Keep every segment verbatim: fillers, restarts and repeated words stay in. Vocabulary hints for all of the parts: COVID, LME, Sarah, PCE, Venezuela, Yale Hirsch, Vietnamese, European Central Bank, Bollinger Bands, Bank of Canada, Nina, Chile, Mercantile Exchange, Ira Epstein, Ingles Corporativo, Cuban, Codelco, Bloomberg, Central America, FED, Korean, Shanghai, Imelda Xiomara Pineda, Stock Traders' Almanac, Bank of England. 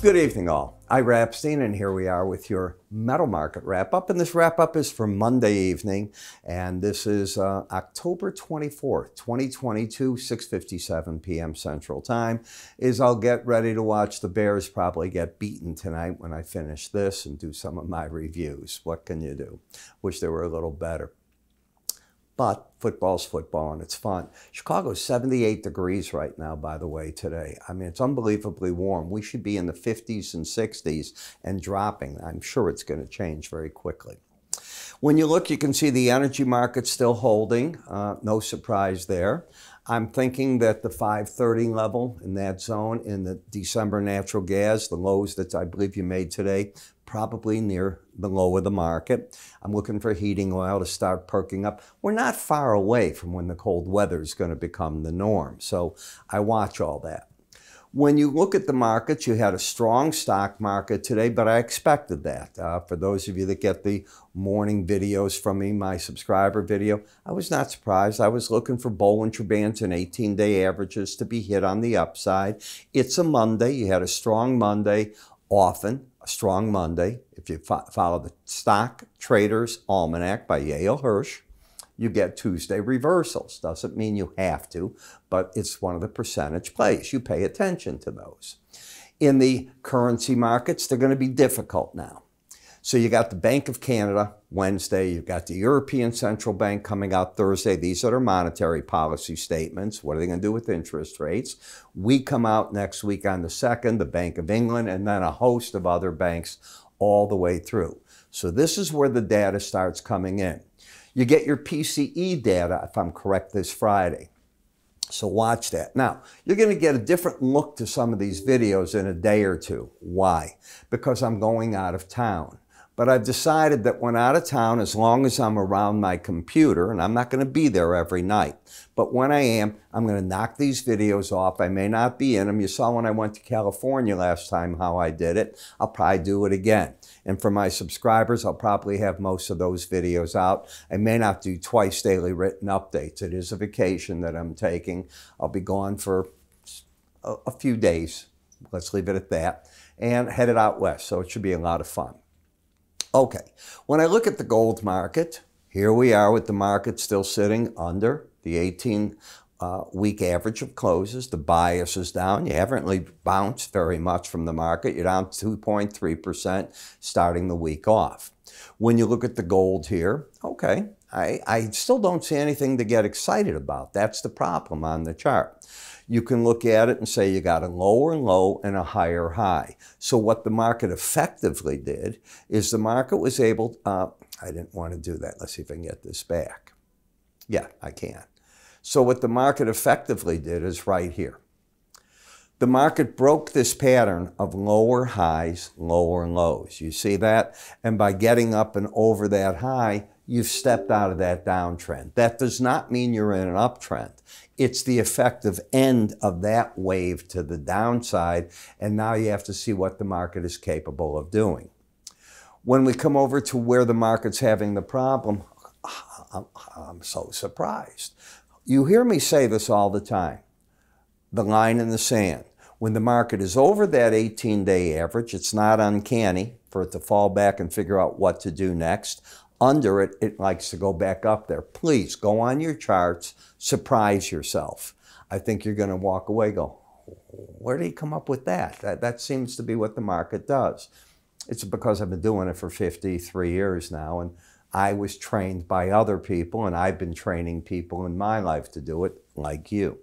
Good evening all, Ira Epstein, and here we are with your metal market wrap-up, and this wrap-up is for Monday evening, and this is uh, October twenty-fourth, twenty twenty-two, six fifty-seven p m Central Time, is I'll get ready to watch the Bears probably get beaten tonight when I finish this and do some of my reviews. What can you do? Wish they were a little better. But football's football and it's fun. Chicago's seventy-eight degrees right now, by the way, today. I mean, it's unbelievably warm. We should be in the fifties and sixties and dropping. I'm sure it's going to change very quickly. When you look, you can see the energy market's still holding. Uh, no surprise there. I'm thinking that the five thirty level in that zone in the December natural gas, the lows that I believe you made today, probably near the low of the market. I'm looking for heating oil to start perking up. We're not far away from when the cold weather is going to become the norm, so I watch all that. When you look at the markets, you had a strong stock market today, but I expected that. Uh, for those of you that get the morning videos from me, my subscriber video, I was not surprised. I was looking for Bollinger Bands and eighteen day averages to be hit on the upside. It's a Monday. You had a strong Monday, often a strong Monday. If you fo follow the Stock Traders' Almanac by Yale Hirsch, you get Tuesday reversals. Doesn't mean you have to, but it's one of the percentage plays. You pay attention to those. In the currency markets, they're going to be difficult now. So you got the Bank of Canada Wednesday. You've got the European Central Bank coming out Thursday. These are their monetary policy statements. What are they going to do with interest rates? We come out next week on the second, the Bank of England, and then a host of other banks all the way through. So this is where the data starts coming in. You get your P C E data, if I'm correct, this Friday. So watch that. Now, you're going to get a different look to some of these videos in a day or two. Why? Because I'm going out of town. But I've decided that when out of town, as long as I'm around my computer, and I'm not going to be there every night, but when I am, I'm going to knock these videos off. I may not be in them. You saw when I went to California last time how I did it. I'll probably do it again. And for my subscribers, I'll probably have most of those videos out. I may not do twice daily written updates. It is a vacation that I'm taking. I'll be gone for a, a few days. Let's leave it at that. And headed out west, so it should be a lot of fun. Okay, when I look at the gold market, here we are with the market still sitting under the eighteen week uh, average of closes. The bias is down. You haven't really bounced very much from the market. You're down two point three percent starting the week off. When you look at the gold here, okay, I, I still don't see anything to get excited about. That's the problem on the chart. You can look at it and say you got a lower low and a higher high. So what the market effectively did is the market was able, uh, I didn't want to do that. Let's see if I can get this back. Yeah, I can. So what the market effectively did is right here. The market broke this pattern of lower highs, lower lows. You see that? And by getting up and over that high, you've stepped out of that downtrend. That does not mean you're in an uptrend. It's the effective end of that wave to the downside, and now you have to see what the market is capable of doing. When we come over to where the market's having the problem, I'm so surprised. You hear me say this all the time, the line in the sand. When the market is over that eighteen day average, it's not uncanny for it to fall back and figure out what to do next. Under it, it likes to go back up there. Please go on your charts, surprise yourself. I think you're going to walk away, go, where did he come up with that? that? That seems to be what the market does. It's because I've been doing it for fifty-three years now, and I was trained by other people, and I've been training people in my life to do it like you.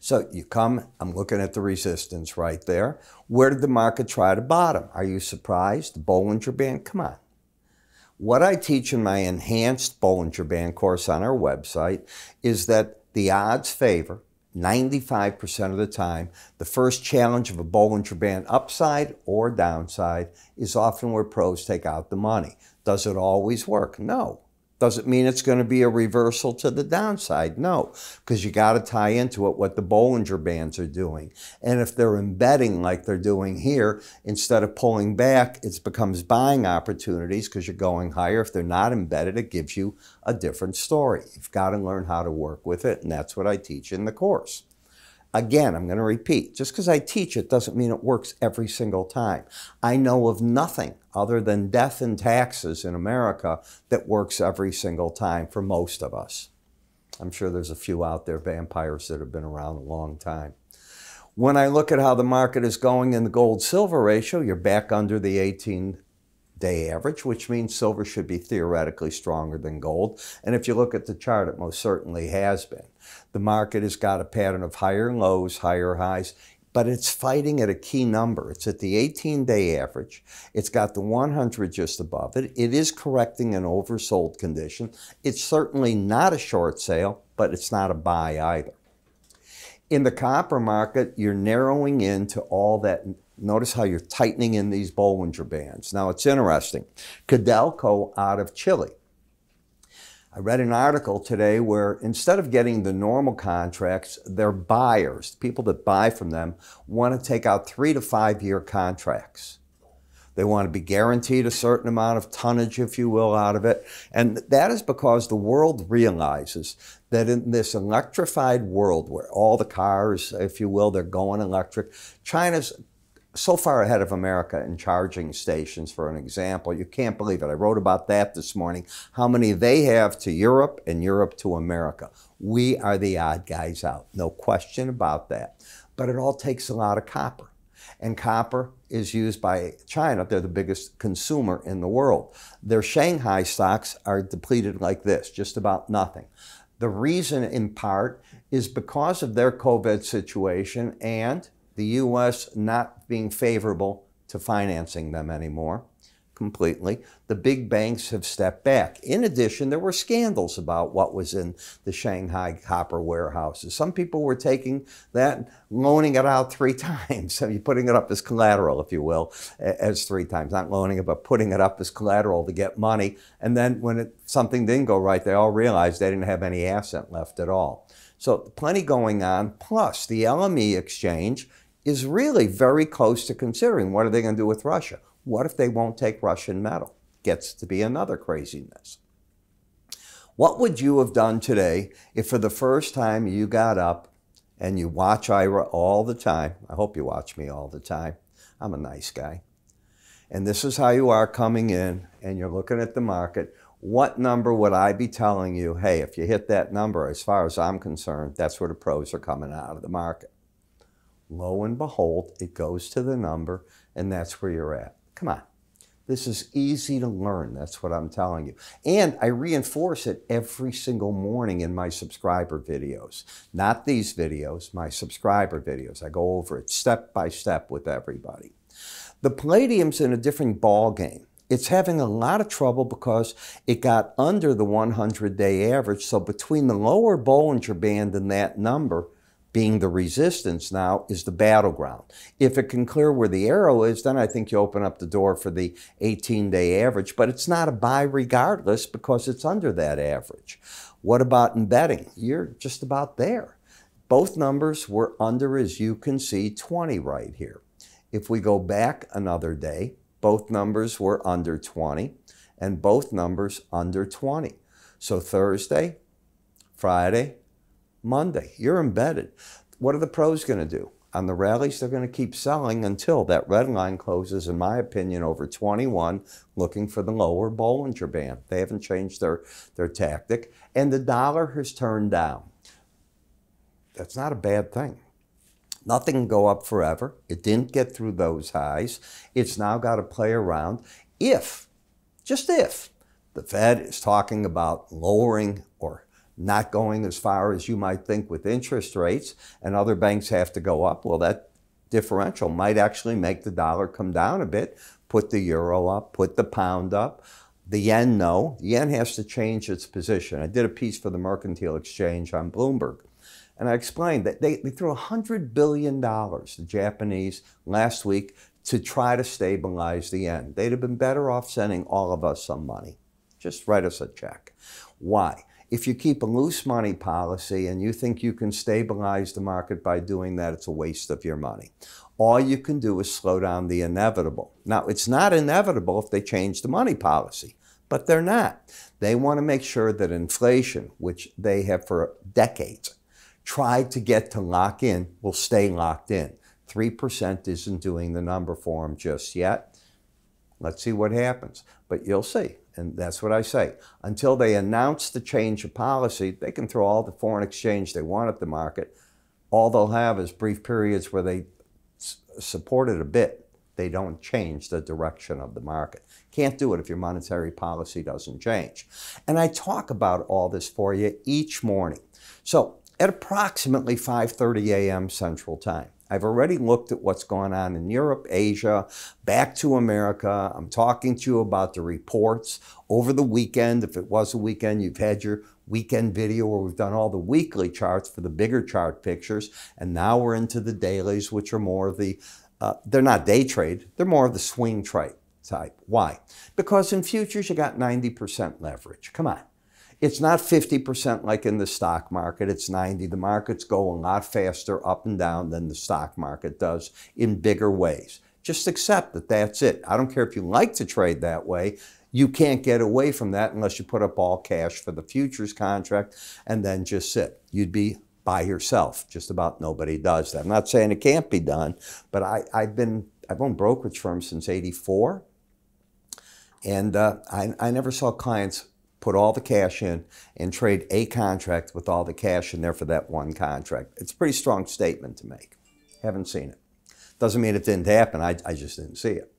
So you come, I'm looking at the resistance right there. Where did the market try to bottom? Are you surprised? The Bollinger Band, come on. What I teach in my enhanced Bollinger Band course on our website is that the odds favor ninety-five percent of the time. The first challenge of a Bollinger Band upside or downside is often where pros take out the money. Does it always work? No. Does it mean it's going to be a reversal to the downside? No, because you got to tie into it what the Bollinger Bands are doing. And if they're embedding like they're doing here, instead of pulling back, it becomes buying opportunities because you're going higher. If they're not embedded, it gives you a different story. You've got to learn how to work with it, and that's what I teach in the course. Again, I'm going to repeat, just because I teach it doesn't mean it works every single time. I know of nothing other than death and taxes in America that works every single time for most of us. I'm sure there's a few out there, vampires that have been around a long time. When I look at how the market is going in the gold-silver ratio, you're back under the eighteen-day average, which means silver should be theoretically stronger than gold. And if you look at the chart, it most certainly has been. The market has got a pattern of higher lows, higher highs, but it's fighting at a key number. It's at the eighteen-day average. It's got the one hundred just above it. It is correcting an oversold condition. It's certainly not a short sale, but it's not a buy either. In the copper market, you're narrowing into all that. Notice how you're tightening in these Bollinger Bands. Now, it's interesting. Codelco out of Chile. I read an article today where instead of getting the normal contracts, their buyers, people that buy from them, want to take out three to five year contracts. They want to be guaranteed a certain amount of tonnage, if you will, out of it. And that is because the world realizes that in this electrified world where all the cars, if you will, they're going electric, China's so far ahead of America in charging stations, for an example. You can't believe it. I wrote about that this morning, how many they have to Europe and Europe to America. We are the odd guys out, no question about that. But it all takes a lot of copper. And copper is used by China. They're the biggest consumer in the world. Their Shanghai stocks are depleted like this, just about nothing. The reason, in part, is because of their COVID situation and the U S not being favorable to financing them anymore completely. The big banks have stepped back. In addition, there were scandals about what was in the Shanghai copper warehouses. Some people were taking that and loaning it out three times. I mean, putting it up as collateral, if you will, as three times. Not loaning it, but putting it up as collateral to get money. And then when it, something didn't go right, they all realized they didn't have any asset left at all. So plenty going on. Plus, the L M E exchange is really very close to considering what are they going to do with Russia? What if they won't take Russian metal? Gets to be another craziness. What would you have done today if for the first time you got up and you watch Ira all the time? I hope you watch me all the time. I'm a nice guy. And this is how you are coming in and you're looking at the market. What number would I be telling you, hey, if you hit that number, as far as I'm concerned, that's where the pros are coming out of the market. Lo and behold, it goes to the number, and that's where you're at. Come on. This is easy to learn. That's what I'm telling you. And I reinforce it every single morning in my subscriber videos. Not these videos, my subscriber videos. I go over it step by step with everybody. The palladium's in a different ball game. It's having a lot of trouble because it got under the one hundred day average. So between the lower Bollinger Band and that number, being the resistance now, is the battleground. If it can clear where the arrow is, then I think you open up the door for the eighteen day average. But it's not a buy regardless because it's under that average. What about embedding? You're just about there. Both numbers were under, as you can see, twenty right here. If we go back another day, both numbers were under twenty, and both numbers under twenty. So Thursday, Friday, Monday, you're embedded. What are the pros going to do? On the rallies, they're going to keep selling until that red line closes, in my opinion, over twenty-one, looking for the lower Bollinger Band. They haven't changed their, their tactic, and the dollar has turned down. That's not a bad thing. Nothing can go up forever. It didn't get through those highs. It's now got to play around. If, just if, the Fed is talking about lowering or not going as far as you might think with interest rates, and other banks have to go up, well, that differential might actually make the dollar come down a bit, put the euro up, put the pound up. The yen, no. The yen has to change its position. I did a piece for the Mercantile Exchange on Bloomberg, and I explained that they, they threw one hundred billion dollars, the Japanese, last week to try to stabilize the yen. They'd have been better off sending all of us some money. Just write us a check. Why? If you keep a loose money policy and you think you can stabilize the market by doing that, it's a waste of your money. All you can do is slow down the inevitable. Now, it's not inevitable if they change the money policy, but they're not. They want to make sure that inflation, which they have for decades tried to get to lock in will stay locked in. three percent isn't doing the number for them just yet. Let's see what happens. But you'll see. And that's what I say. Until they announce the change of policy, they can throw all the foreign exchange they want at the market. All they'll have is brief periods where they support it a bit. They don't change the direction of the market. Can't do it if your monetary policy doesn't change. And I talk about all this for you each morning. So at approximately five thirty a m Central Time, I've already looked at what's going on in Europe, Asia, back to America. I'm talking to you about the reports over the weekend. If it was a weekend, you've had your weekend video where we've done all the weekly charts for the bigger chart pictures. And now we're into the dailies, which are more of the Uh, they're not day trade, they're more of the swing trade type. Why? Because in futures you got ninety percent leverage. Come on. It's not fifty percent like in the stock market, it's ninety. The markets go a lot faster up and down than the stock market does in bigger ways. Just accept that that's it. I don't care if you like to trade that way, you can't get away from that unless you put up all cash for the futures contract and then just sit. You'd be by yourself. Just about nobody does that. I'm not saying it can't be done, but I, I've been, I've owned brokerage firms since eighty-four, and uh, I, I never saw clients put all the cash in and trade a contract with all the cash in there for that one contract. It's a pretty strong statement to make. Haven't seen it. Doesn't mean it didn't happen. I, I just didn't see it.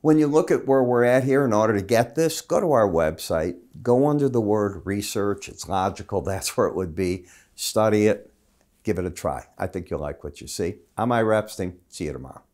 When you look at where we're at here, in order to get this, go to our website, go under the word research. It's logical. That's where it would be. Study it. Give it a try. I think you'll like what you see. I'm Ira Epstein. See you tomorrow.